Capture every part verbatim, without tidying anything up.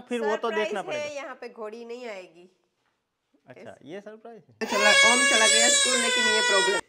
फिर वो तो देखना पड़ेगा। यहाँ पे घोड़ी नहीं आएगी। अच्छा ये सरप्राइज है। चला ओम चला गया स्कूल, लेकिन ये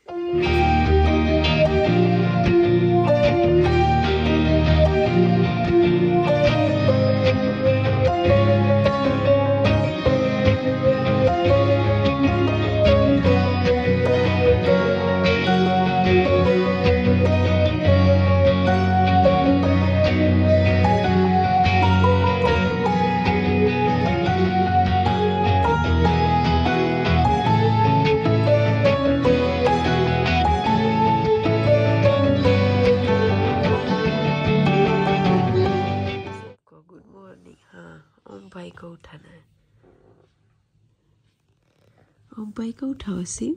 उठाना है। ओम भाई को उठाओ सिम।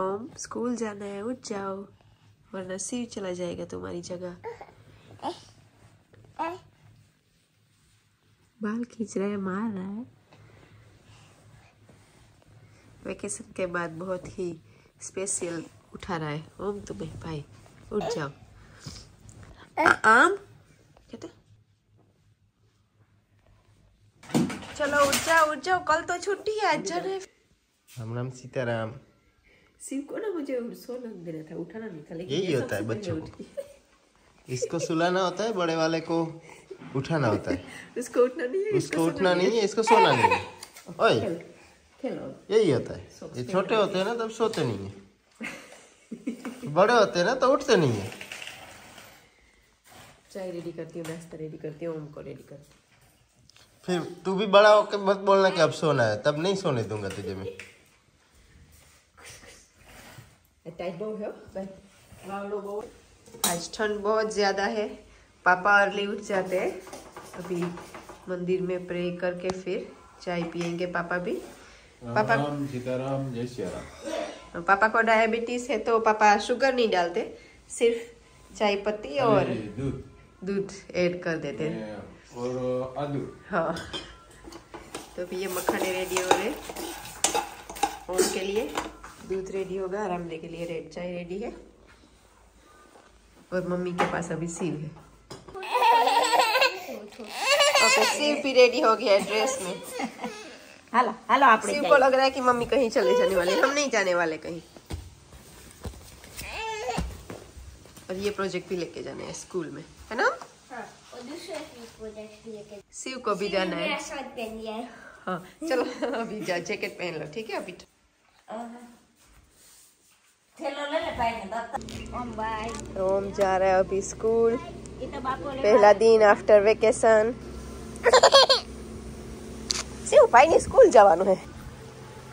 ओम स्कूल जाना है, उठ जाओ वरना सिम चला जाएगा तुम्हारी जगह। बाल खींच रहा है, मार रहा है। वेकेशन के बाद बहुत ही स्पेशल उठा रहा है ओम तुम्हें। भाई उठ जाओ। आम कहते चलो उठ जाओ उठ जाओ, कल तो छुट्टी है। आज जाने हम नाम सीताराम। शिव को ना मुझे सोना देना था, उठाना नहीं था, लेकिन यही होता है बच्चों को। इसको सुलाना होता है, बड़े वाले को उठाना होता है। उसको उठना नहीं है, उसको उठना नहीं है, इसको सोना नहीं है। ओए खेलो, यही होता है। ये छोटे होते हैं ना तब सोते नहीं है, बड़े होते हैं ना तो उठते नहीं है। चाय रेडी करती हूँ, नाश्ता रेडी करती हूँ, उनको रेडी करती हूँ। फिर तू भी बड़ा होकर मत बोलना कि अब सोना है, तब नहीं सोने दूंगा तुझे मैं। आज ठंड बहुत ज़्यादा है। पापा अर्ली उठ जाते हैं, अभी मंदिर में प्रे करके फिर चाय पियेंगे पापा भी। पापा सीताराम जय सियाराम। पापा को डायबिटीज है तो पापा शुगर नहीं डालते, सिर्फ चाय पत्ती और दूध दूध ऐड कर देते हैं और आलू। हाँ तो भी ये मखाने रेडी हो रहे और उसके लिए दूध रेडी होगा, आरामने के लिए रेड चाय रेडी है और मम्मी के पास अभी सीव है। ओके सीव भी रेडी हो गया है ड्रेस में। Hello hello. आप सीव को लग रहा है कि मम्मी कहीं चले जाने वाले, हम नहीं जाने वाले कहीं। और ये प्रोजेक्ट भी लेके जाने हैं स्कूल में, है ना। शिव को भी जाना है। हाँ चलो अभी जा, जैकेट पहन लो ठीक है। अभी ओम जा रहा है अभी स्कूल, पहला दिन आफ्टर वेकेशन। शिव भाई ने स्कूल जावानो है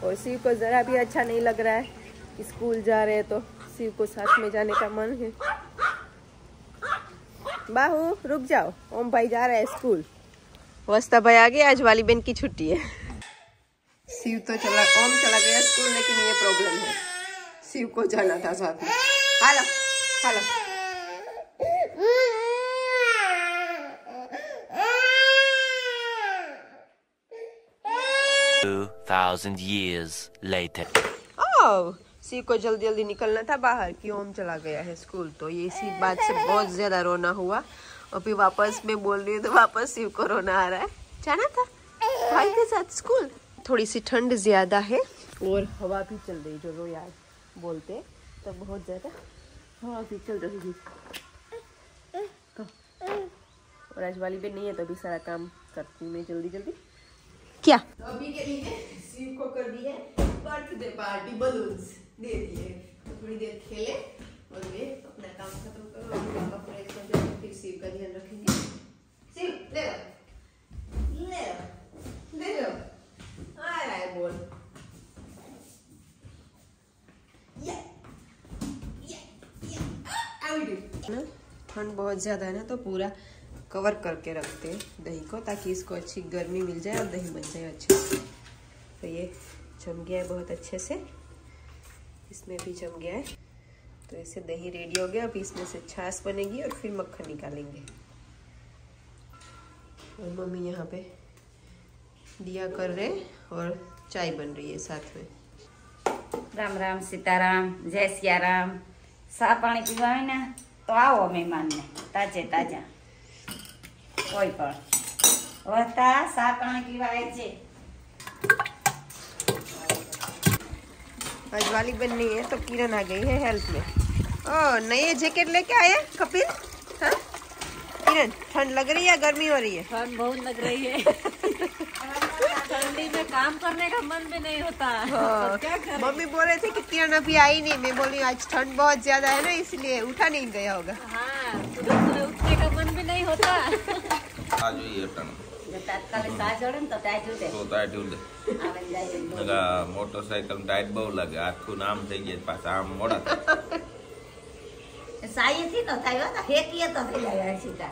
और शिव को जरा भी अच्छा नहीं लग रहा है। स्कूल जा रहे हैं तो शिव को साथ में जाने का मन है। बाहू रुक जाओ, ओम भाई जा रहा है स्कूल। वस्ता भाई आ गए, आज वाली बहन की छुट्टी है। शिव तो चला, ओम चला गया स्कूल, लेकिन ये प्रॉब्लम है। शिव को जाना था साथ में। Hello hello. two thousand years later. Oh. Shiv को जल्दी जल्दी निकलना था बाहर कि ओम चला गया है स्कूल, तो ये इसी बात से बहुत ज्यादा रोना हुआ। और फिर वापस मैं बोल रही हूँ तो वापस शिव को रोना आ रहा है। जाना था भाई के साथ स्कूल। थोड़ी सी ठंड ज्यादा है और हवा भी चल रही, जो रोया बोलते तो बहुत ज्यादा हवा भी चल रही है। और आज वाली भी नहीं है तो अभी सारा काम करती हूँ मैं जल्दी जल्दी। क्या तो अभी के लिए शिव को कर दी है बर्थडे पार्टी, बलून्स दे दिए, थोड़ी देर खेले और ये अपना काम खत्म करो। पापा फ्रेश हो जाए फिर शिव का ध्यान रखेंगे। शिव ले लो ले लो ले लो, आ रहा है बोल। ये ये ये आई डू ना। ठंड बहुत ज्यादा है ना तो पूरा कवर करके रखते हैं दही को, ताकि इसको अच्छी गर्मी मिल जाए और दही बन जाए अच्छे से। तो ये जम गया है बहुत अच्छे से, इसमें भी जम गया है। तो ऐसे दही रेडी हो गया। अब इसमें से छाछ बनेगी और फिर मक्खन निकालेंगे। और मम्मी यहाँ पे दिया कर रहे और चाय बन रही है साथ में। राम राम सीताराम जय सियाराम। सा पानी पीवा है ना तो आओ मेहमान ने, ताजे ताजा। कोई पण वता साकण कीवाय छे। आज वाली बननी है तो किरण आ गई है हेल्प में। ओह नए जैकेट लेके आए कपिल। हाँ किरण ठंड लग रही है गर्मी हो रही है? ठंड बहुत लग रही है। ठंडी में काम करने का मन भी नहीं होता। हाँ। तो क्या करें? मम्मी बोल रहे थे कि किरण अभी आई नहीं, मैं बोली आज ठंड बहुत ज्यादा है ना इसलिए उठा नहीं गया होगा। हाँ सुबह सुबह उठने का मन भी नहीं होता। आज ये ठंड मोटरसाइकिल टाइट बहु लगे आखू नाम थी गए पाछा आम मोड़ा साई थी तो थायो तो हेकिए तो થઈ જાય સીધા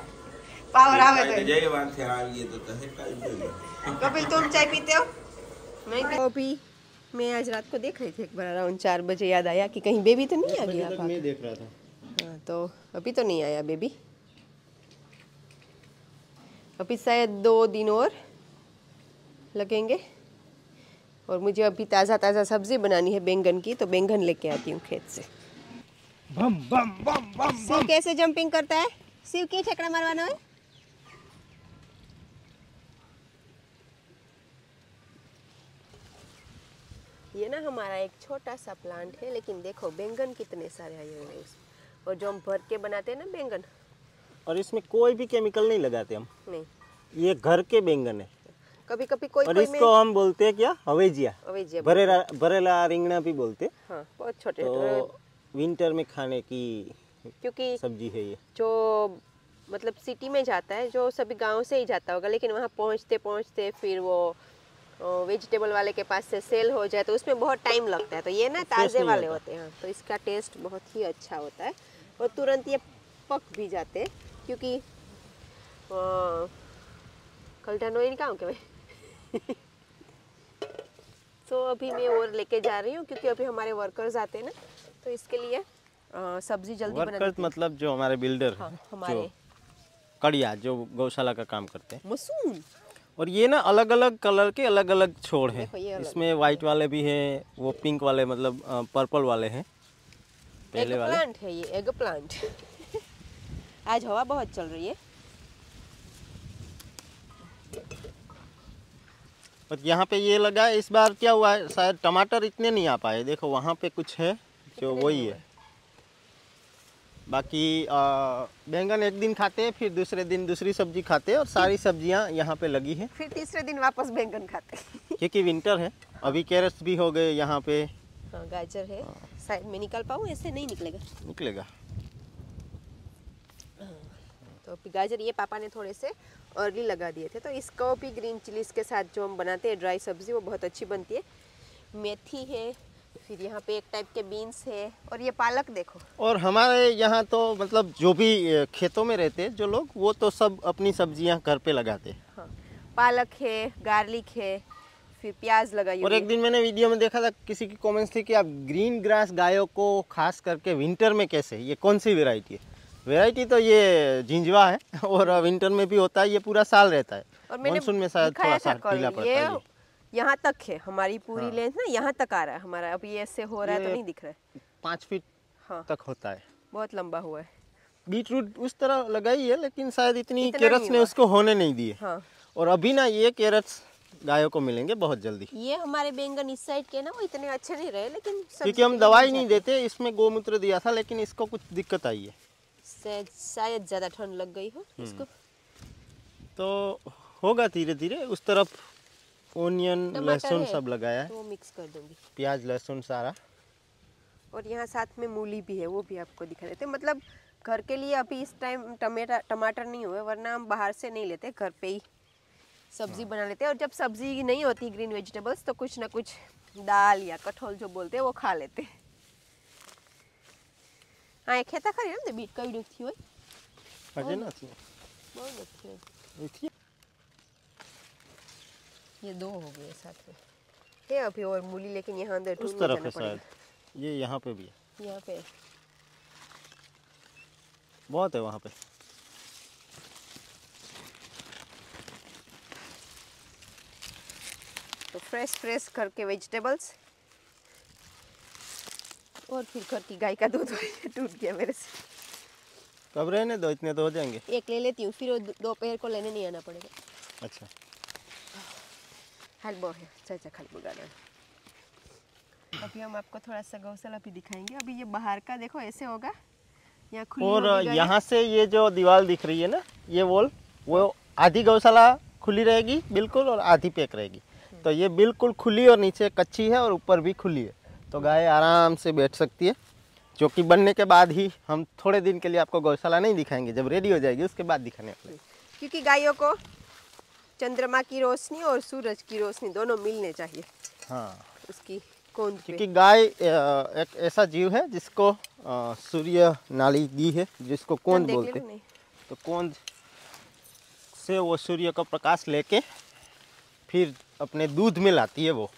પાવર આવે તો જય વાંથે આવીએ તો તો હેકાઈ જાય। કપિલ तुम चाय पीते हो? नहीं कॉफी। मैं आज रात को देख रही थी एक बार अराउंड चार बजे याद आया कि कहीं बेबी तो नहीं आ गया था। मैं देख रहा था। हां तो अभी तो नहीं आया बेबी, अभी शायद दो दिन और लगेंगे। और मुझे अभी ताज़ा ताज़ा सब्जी बनानी है बैंगन की, तो बैंगन लेके आती हूँ खेत से। बम बम बम बम शिव कैसे जंपिंग करता है? शिव की ठेकड़ा मारवाना है? ये ना हमारा एक छोटा सा प्लांट है, लेकिन देखो बैंगन कितने सारे आए हुए हैं। और जो हम भर के बनाते हैं ना बैंगन, और इसमें कोई भी केमिकल नहीं लगाते हम। नहीं, ये घर के बैंगन है। कभी कभी कोई और कोई इसको हम बोलते हैं क्या हवेजिया, हवेजिया भरेला, भरेला रिंगना भी बोलते। हाँ, बहुत छोटे तो विंटर में खाने की क्योंकि सब्जी है ये। जो मतलब सिटी में जाता है, जो सभी गांव से ही जाता होगा, लेकिन वहाँ पहुँचते पहुँचते फिर वो वेजिटेबल वाले के पास से सेल हो जाए तो उसमें बहुत टाइम लगता है। तो ये ना ताज़े वाले होते हैं तो इसका टेस्ट बहुत ही अच्छा होता है और तुरंत ये पक भी जाते हैं क्योंकि कल्टा नोइन का हूँ। तो अभी मैं और लेके जा रही हूँ क्योंकि अभी हमारे वर्कर्स आते हैं ना, तो इसके लिए आ, सब्जी जल्दी बना। वर्कर्स मतलब जो हमारे बिल्डर हैं। हाँ, हमारे कड़िया जो गौशाला का काम करते हैं। मसूम और ये ना अलग अलग कलर के अलग अलग छोड़ हैं। इसमें वाइट वाले भी हैं, वो पिंक वाले मतलब पर्पल वाले हैं। पहले वाले प्लांट है ये एग प्लांट। आज हवा बहुत चल रही है। और यहाँ पे ये लगा है इस बार क्या हुआ है शायद टमाटर इतने नहीं आ पाए। देखो वहाँ पे कुछ है जो वही है, बाकी बैंगन एक दिन खाते हैं फिर दूसरे दिन दूसरी सब्जी खाते हैं और सारी सब्जियाँ यहाँ पे लगी है। फिर तीसरे दिन वापस बैंगन खाते हैं क्योंकि विंटर है। अभी कैरेट्स भी हो गए यहाँ पे। हाँ, गाजर है शायद मैं निकाल पाऊँ, ऐसे नहीं निकलेगा निकलेगा तो अभी गाजर ये पापा ने थोड़े से अर्ली लगा दिए थे। तो इसको भी ग्रीन चिलीज के साथ जो हम बनाते हैं ड्राई सब्जी वो बहुत अच्छी बनती है। मेथी है, फिर यहाँ पे एक टाइप के बीन्स है और ये पालक देखो। और हमारे यहाँ तो मतलब जो भी खेतों में रहते हैं जो लोग वो तो सब अपनी सब्जियाँ घर पे लगाते हैं। हाँ, पालक है, गार्लिक है, फिर प्याज लगाई। और एक दिन मैंने वीडियो में देखा था किसी की कॉमेंट्स थी कि आप ग्रीन ग्रास गायों को खास करके विंटर में कैसे, ये कौन सी वेराइटी है? वेराइटी तो ये जिंजवा है और विंटर में भी होता है, ये पूरा साल रहता है। और मानसून में शायद थोड़ा सा पीला पड़ता है। ये यहाँ तक है हमारी पूरी। हाँ। लेंथ ना यहाँ तक आ रहा है हमारा। अभी ऐसे हो रहा है तो नहीं दिख रहा है। पाँच फीट हाँ। तक होता है, बहुत लंबा हुआ है। बीट रूट उस तरह लगाई है लेकिन शायद इतनी कैरेट्स ने उसको होने नहीं दिए। और अभी ना ये कैरेट्स गायों को मिलेंगे बहुत जल्दी। ये हमारे बैंगन इस साइड के ना वो इतने अच्छे नहीं रहे लेकिन क्योंकि हम दवाई नहीं देते। इसमें गोमूत्र दिया था लेकिन इसको कुछ दिक्कत आई है, शायद ज़्यादा ठंड लग गई हो इसको। तो होगा धीरे धीरे। उस तरफ ओनियन लहसुन सब लगाया है तो मिक्स कर दूंगी, प्याज लहसुन सारा। और यहाँ साथ में मूली भी है, वो भी आपको दिखा देते हैं। मतलब घर के लिए अभी इस टाइम टमाटर टमाटर नहीं हुए, वरना हम बाहर से नहीं लेते, घर पे ही सब्जी बना लेते हैं। और जब सब्जी नहीं होती ग्रीन वेजिटेबल्स तो कुछ ना कुछ दाल या कठोल जो बोलते हैं वो खा लेते हैं। આ ખેતા ખરી ને બીટ કઈ દુખ થી હોય આજે નથી બહુ નથી નથી ये दो हो गए साथ में है अभी और मूली, लेकिन यहां अंदर उस तरफ है शायद। ये यहां पे भी है, यहां पे बहुत है वहां पे। तो फ्रेश फ्रेश करके वेजिटेबल्स और फिर घर की गाय का दूध टूट गया मेरे से। तब रहने दो, इतने तो हो जाएंगे। एक ले लेती हूँ, फिर दो पैर को लेने नहीं आना पड़ेगा। अच्छा हलबो है, चाचा हलबो गाना। अभी हम आपको थोड़ा सा गौशाला भी दिखाएंगे। अभी ये बाहर का देखो ऐसे होगा, यहाँ खुली और यहाँ से ये जो दीवार दिख रही है ना, ये वॉल, वो आधी गौशाला खुली रहेगी बिल्कुल और आधी पैक रहेगी। तो ये बिल्कुल खुली और नीचे कच्ची है और ऊपर भी खुली है, तो गाय आराम से बैठ सकती है। जो कि बनने के बाद ही हम थोड़े दिन के लिए आपको गौशाला नहीं दिखाएंगे, जब रेडी हो जाएगी उसके बाद दिखाने वाले, क्योंकि गायों को चंद्रमा की रोशनी और सूरज की रोशनी दोनों मिलने चाहिए। हाँ उसकी कौन, क्योंकि गाय एक ऐसा जीव है जिसको सूर्य नाली दी है, जिसको कोंज बोलते हैं। तो कोंज से वो सूर्य का प्रकाश लेके फिर अपने दूध में लाती है, वो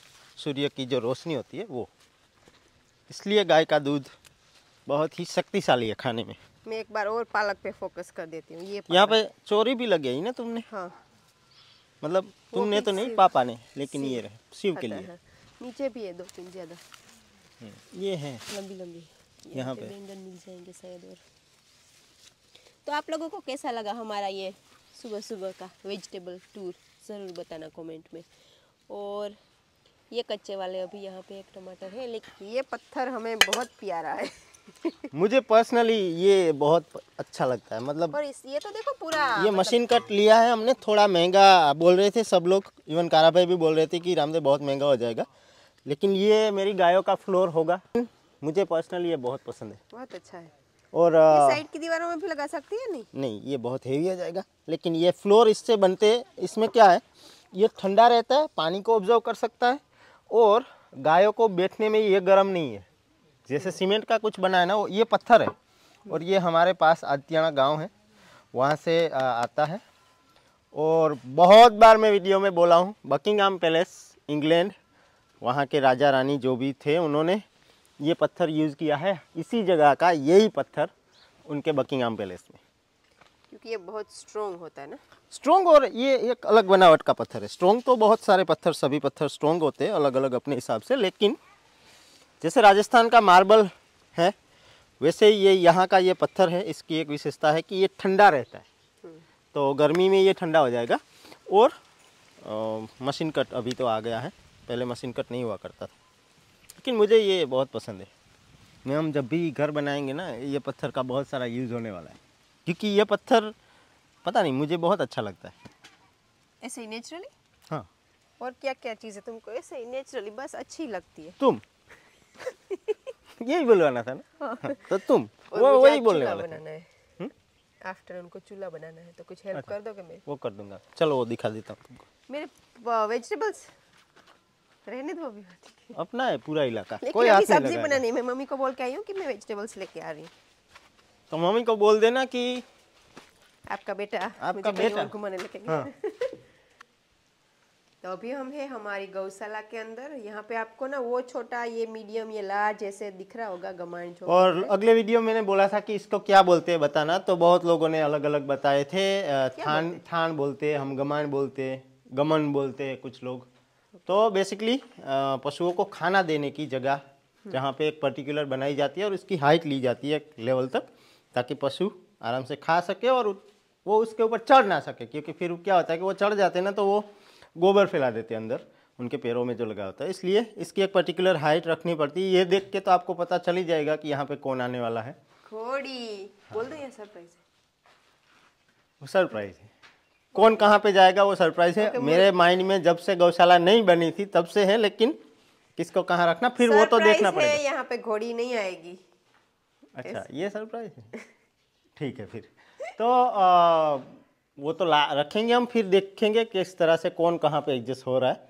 सूर्य की जो रोशनी होती है वो, इसलिए गाय का दूध बहुत ही शक्तिशाली है खाने में। मैं एक बार और पालक पे फोकस कर देती हूँ। ये यहाँ पे चोरी भी लग गई ना तुमने। हाँ मतलब तुमने तो नहीं, पापा ने, लेकिन ये रहे शिव के लिए। नीचे भी है दो तीन ज्यादा, ये है लंबी लंबी, यहाँ पे बैंगन मिल जाएंगे शायद। और तो आप लोगों को कैसा लगा हमारा ये सुबह सुबह का वेजिटेबल टूर, ज़रूर बताना कमेंट में। और ये कच्चे वाले, अभी यहाँ पे एक टमाटर है, लेकिन ये पत्थर हमें बहुत प्यारा है। मुझे पर्सनली ये बहुत अच्छा लगता है, मतलब। और इस, ये तो देखो पूरा, ये मशीन कट लिया है हमने। थोड़ा महंगा बोल रहे थे सब लोग, इवन कारा भाई भी बोल रहे थे कि रामदेव बहुत महंगा हो जाएगा, लेकिन ये मेरी गायों का फ्लोर होगा। मुझे पर्सनली ये बहुत पसंद है, बहुत अच्छा है। और साइड की दीवारों में भी लगा सकती है। नहीं नहीं ये बहुत हेवी हो जाएगा, लेकिन ये फ्लोर इससे बनते, इसमें क्या है, ये ठंडा रहता है, पानी को ऑब्जर्व कर सकता है, और गायों को बैठने में ये गर्म नहीं है। जैसे सीमेंट का कुछ बना है ना, ये पत्थर है। और ये हमारे पास आदित्याना गांव है, वहाँ से आता है। और बहुत बार मैं वीडियो में बोला हूँ, बकिंगहाम पैलेस इंग्लैंड, वहाँ के राजा रानी जो भी थे उन्होंने ये पत्थर यूज़ किया है, इसी जगह का यही पत्थर उनके बकिंगहाम पैलेस में, क्योंकि ये बहुत स्ट्रोंग होता है ना। स्ट्रोंग, और ये एक अलग बनावट का पत्थर है। स्ट्रोंग तो बहुत सारे पत्थर, सभी पत्थर स्ट्रोंग होते हैं अलग अलग अपने हिसाब से, लेकिन जैसे राजस्थान का मार्बल है वैसे ये यहाँ का ये पत्थर है। इसकी एक विशेषता है कि ये ठंडा रहता है, तो गर्मी में ये ठंडा हो जाएगा। और ओ, मशीन कट अभी तो आ गया है, पहले मशीन कट नहीं हुआ करता था, लेकिन मुझे ये बहुत पसंद है। मैं हम जब भी घर बनाएंगे ना, ये पत्थर का बहुत सारा यूज़ होने वाला है, क्योंकि ये पत्थर पता नहीं मुझे बहुत अच्छा लगता है ऐसे ही नेचुरली। हाँ और क्या क्या चीज़ें तुमको ऐसे ही नेचुरली बस अच्छी लगती है तुम। यही बोलवाना था ना। हाँ। हाँ। तो तुम वो वही बोलने वाला बनाना है, आफ्टर उनको चूल्हा बनाना है, तो कुछ हेल्प कर दोगे मेरे? वो कर दूंगा, चलो वो दिखा देता हूँ तुमको। मेरे वेजिटेबल्स रहने दो, अभी अपना है पूरा इलाका, कोई हाथ नहीं लगाएगा। सब्जी बनाने में मम्मी को बोल के आई हूँ कि मैं वेजिटेबल्स लेके आ रही हूँ, तो मम्मी को बोल देना कि आपका बेटा आपका बेटा घुमाने लेके गया। तो अभी हम है हमारी गौशाला के अंदर। यहाँ पे आपको ना वो छोटा, ये मीडियम, ये लार्ज ऐसे दिख रहा होगा गमान। और अगले वीडियो मैंने बोला था कि इसको क्या बोलते हैं बताना, तो बहुत लोगों ने अलग अलग बताए थे। थान थान बोलते हम, गमान बोलते, गमन बोलते कुछ लोग। तो बेसिकली पशुओं को खाना देने की जगह जहाँ पे एक पर्टिकुलर बनाई जाती है और उसकी हाइट ली जाती है एक लेवल तक, ताकि पशु आराम से खा सके और वो उसके ऊपर चढ़ ना सके। क्योंकि फिर क्या होता है कि वो चढ़ जाते हैं ना, तो वो गोबर फैला देते हैं अंदर उनके पैरों में जो लगा होता है, इसलिए इसकी एक पर्टिकुलर हाइट रखनी पड़ती है। ये देख के तो आपको पता चल ही जाएगा कि यहाँ पे कौन आने वाला है। घोड़ी बोल दो, ये सरप्राइज है। सरप्राइज है, कौन कहाँ पे जाएगा वो सरप्राइज है। तो मेरे माइंड में जब से गौशाला नहीं बनी थी तब से है, लेकिन किसको कहाँ रखना फिर वो तो देखना पड़ेगा। यहाँ पे घोड़ी नहीं आएगी। अच्छा ये सरप्राइज है, ठीक है। फिर तो वो तो ला रखेंगे हम, फिर देखेंगे किस तरह से कौन कहाँ पे एडजस्ट हो रहा है।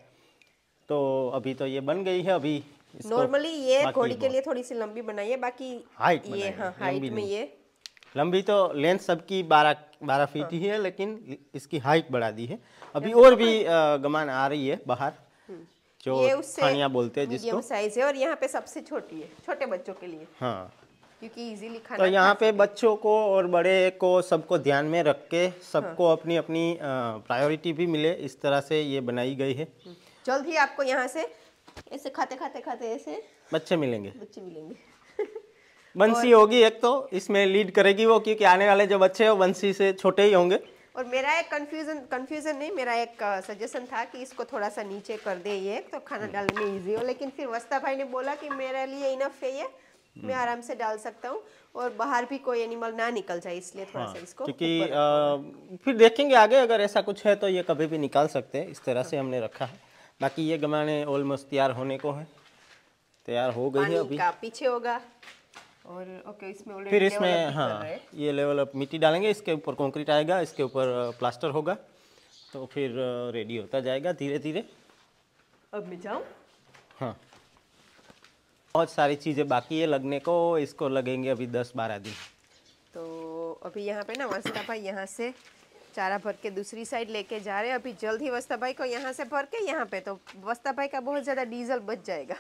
तो अभी तो ये बन गई है। अभी नॉर्मली ये घोड़ी के लिए थोड़ी सी लंबी बनाई है, बाकी हाइट ये, हाँ हाइट में ये लंबी तो लेंथ सबकी बारह बारह फीट हाँ। ही है, लेकिन इसकी हाइट बढ़ा दी है। अभी और भी गमान आ रही है बाहर, जो थानिया बोलते हैं जिसको, साइज है। और यहाँ पे सबसे छोटी है, छोटे बच्चों के लिए। हाँ क्योंकि इजीली खाना। तो यहाँ पे बच्चों को और बड़े को सबको ध्यान में रख के सबको हाँ। अपनी अपनी प्रायोरिटी भी मिले, इस तरह से ये बनाई गई है। जल्द ही आपको यहाँ से ऐसे खाते खाते खाते ऐसे बच्चे मिलेंगे, बच्चे मिलेंगे। बंसी होगी एक तो इसमें लीड करेगी वो, क्योंकि आने वाले जो बच्चे हो बंसी से छोटे ही होंगे। और मेरा एक कंफ्यूजन कंफ्यूजन नहीं मेरा एक सजेशन था कि इसको थोड़ा सा नीचे कर दे ये, तो खाना डालने में ईजी हो। लेकिन फिर वस्ता भाई ने बोला कि मेरे लिए इनफ है ये, मैं आराम से डाल सकता हूँ और बाहर भी कोई एनिमल ना निकल जाए इसलिए थोड़ा हाँ, सा इसको क्योंकि फिर देखेंगे आगे अगर ऐसा कुछ है तो ये कभी भी निकाल सकते हैं। इस तरह से हमने रखा है। बाकी ये गमाने ऑलमोस्ट तैयार होने को है, तैयार हो गई है। अभी पीछे होगा और ओके इसमें फिर इसमें हाँ ये लेवल अप मिट्टी डालेंगे, इसके ऊपर कंक्रीट आएगा, इसके ऊपर प्लास्टर होगा, तो फिर रेडी होता जाएगा धीरे धीरे। अब मैं जाऊँ? हाँ बहुत सारी चीज़ें बाकी है लगने को, इसको लगेंगे अभी दस बारह दिन। तो अभी यहाँ पे ना वस्ता भाई यहाँ से चारा भर के दूसरी साइड लेके जा रहे हैं। अभी जल्द ही वस्ता भाई को यहाँ से भर के यहाँ पे, तो वस्ता भाई का बहुत ज़्यादा डीजल बच जाएगा।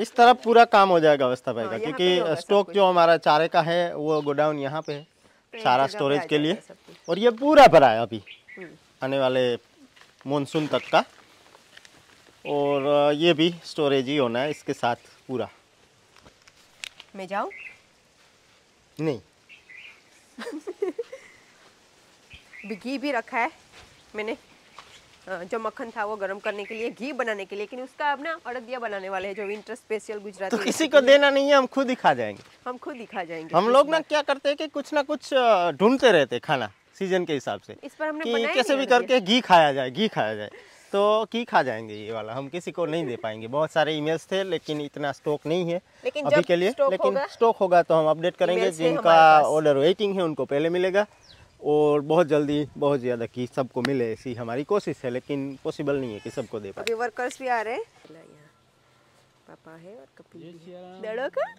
इस तरफ पूरा काम हो जाएगा वस्ता भाई का, क्योंकि स्टॉक जो हमारा चारे का है वो गोडाउन यहाँ पे है सारा स्टोरेज के लिए, और ये पूरा भरा है अभी आने वाले मानसून तक का। और ये भी स्टोरेज ही होना है इसके साथ पूरा। मैं जाऊं? नहीं भी घी भी रखा है मैंने, जो मक्खन था वो गर्म करने के लिए, घी बनाने के लिए, लेकिन उसका अब ना अड़दिया बनाने वाले हैं जो विंटर स्पेशल गुजराती। तो किसी को देना नहीं है, हम खुद ही खा जाएंगे। हम खुद ही खा जाएंगे। हम लोग ना क्या करते हैं कि कुछ ना कुछ ढूंढते रहते खाना सीजन के हिसाब से, इस पर हमने कैसे भी करके घी खाया जाए घी खाया जाए तो की खा जाएंगे। ये वाला हम किसी को नहीं दे पाएंगे, बहुत सारे ईमेल्स थे लेकिन इतना स्टॉक नहीं है अभी के लिए। लेकिन स्टॉक होगा तो हम अपडेट करेंगे। जिनका ऑर्डर वेटिंग है उनको पहले मिलेगा और बहुत जल्दी बहुत ज़्यादा की सबको मिले ऐसी हमारी कोशिश है, लेकिन पॉसिबल नहीं है कि सबको दे पाए। वर्कर्स भी आ रहे हैं, पापा है और कपिल दड़ो का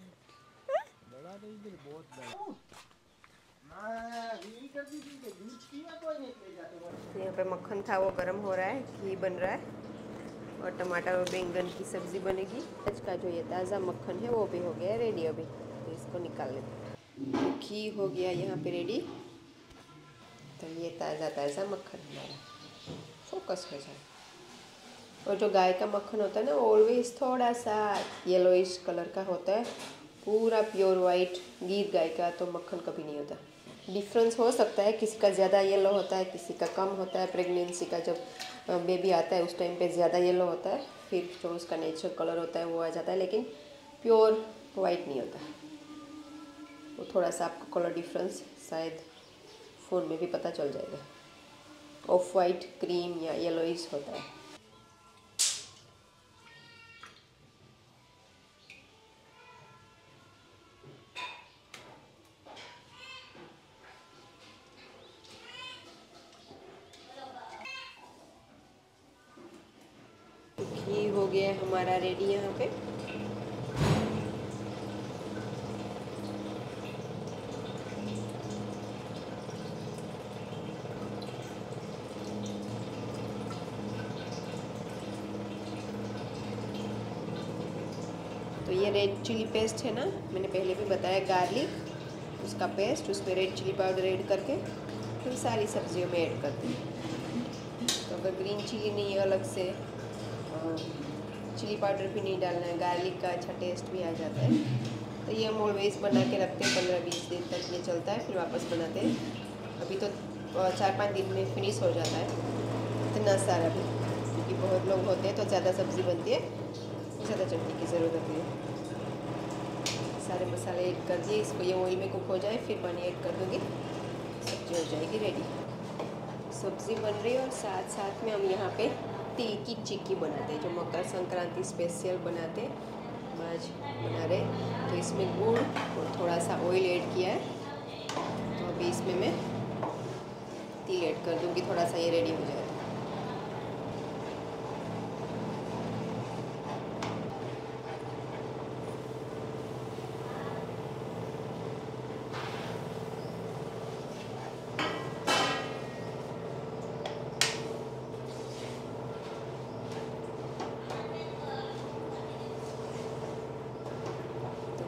यहाँ पे मक्खन था वो गर्म हो रहा है, घी बन रहा है और टमाटर और बैंगन की सब्जी बनेगी। आज का जो ये ताज़ा मक्खन है वो भी हो गया रेडी। अभी तो इसको निकाल लेते हैं। घी हो गया यहाँ पे रेडी, तो ये ताज़ा ताज़ा मक्खन हमारा फोकस हो जाए। और जो गाय का मक्खन होता है ना ऑलवेज थोड़ा सा येलोइश कलर का होता है, पूरा प्योर वाइट गीर गाय का तो मक्खन कभी नहीं होता। डिफरेंस हो सकता है, किसी का ज़्यादा येलो होता है किसी का कम होता है। प्रेगनेंसी का जब बेबी आता है उस टाइम पे ज़्यादा येलो होता है, फिर जो उसका नेचुरल कलर होता है वो आ जाता है, लेकिन प्योर वाइट नहीं होता। वो थोड़ा सा आपको कलर डिफरेंस शायद फ़ोन में भी पता चल जाएगा, ऑफ वाइट क्रीम या येलोइश होता है। घी हो गया हमारा रेडी यहाँ पे। तो ये रेड चिली पेस्ट है ना, मैंने पहले भी बताया, गार्लिक उसका पेस्ट, उसमें रेड चिली पाउडर ऐड करके फिर सारी सब्जियों में ऐड करते हैं। तो अगर ग्रीन चिली नहीं अलग से चिली पाउडर भी नहीं डालना है, गार्लिक का अच्छा टेस्ट भी आ जाता है। तो ये हम ऑलवेज बना के रखते हैं, पंद्रह बीस दिन तक ये चलता है फिर वापस बनाते हैं। अभी तो चार पाँच दिन में फिनिश हो जाता है इतना सारा भी, क्योंकि बहुत लोग होते हैं तो ज़्यादा सब्ज़ी बनती है, ज़्यादा चटनी की ज़रूरत होती है। सारे मसाले ऐड कर दिए, इसको ये ऑयल में कुक हो जाए फिर पानी ऐड कर दूँगी, सब्ज़ी हो जाएगी रेडी। सब्ज़ी बन रही है और साथ साथ में हम यहाँ पर तिल की चिक्की बनाते हैं, जो मकर संक्रांति स्पेशल बनाते आज बना रहे। तो इसमें गुड़ और थोड़ा सा ऑयल ऐड किया है, तो अभी इसमें मैं तिल ऐड कर दूँगी, थोड़ा सा ये रेडी हो जाएगा।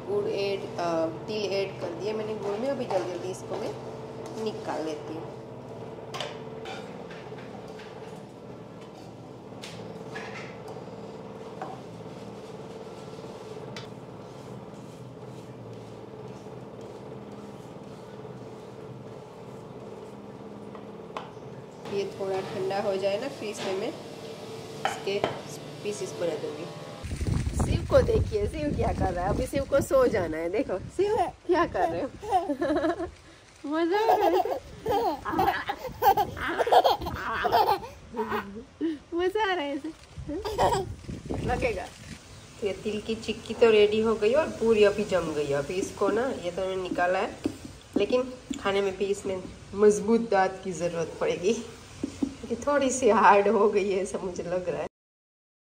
गुड़ ऐड तिल ऐड कर दिया मैंने गुड़ में, अभी जल्दी जल्दी इसको मैं निकाल लेती हूँ। ये थोड़ा ठंडा हो जाए ना, फ्रीज में मैं इसके पीसेस बना दूँगी। शिव को देखिए, शिव क्या कर रहा है। अभी शिव को सो जाना है। देखो शिव क्या कर रहे हो। मजा आ रहा है, मजा आ रहा है लगेगा। ये तिल की चिक्की तो रेडी हो गई और पूरी अभी जम गई। अभी इसको ना, ये तो मैंने निकाला है, लेकिन खाने में भी इसमें मजबूत दांत की ज़रूरत पड़ेगी क्योंकि थोड़ी सी हार्ड हो गई है, ऐसा मुझे लग रहा है।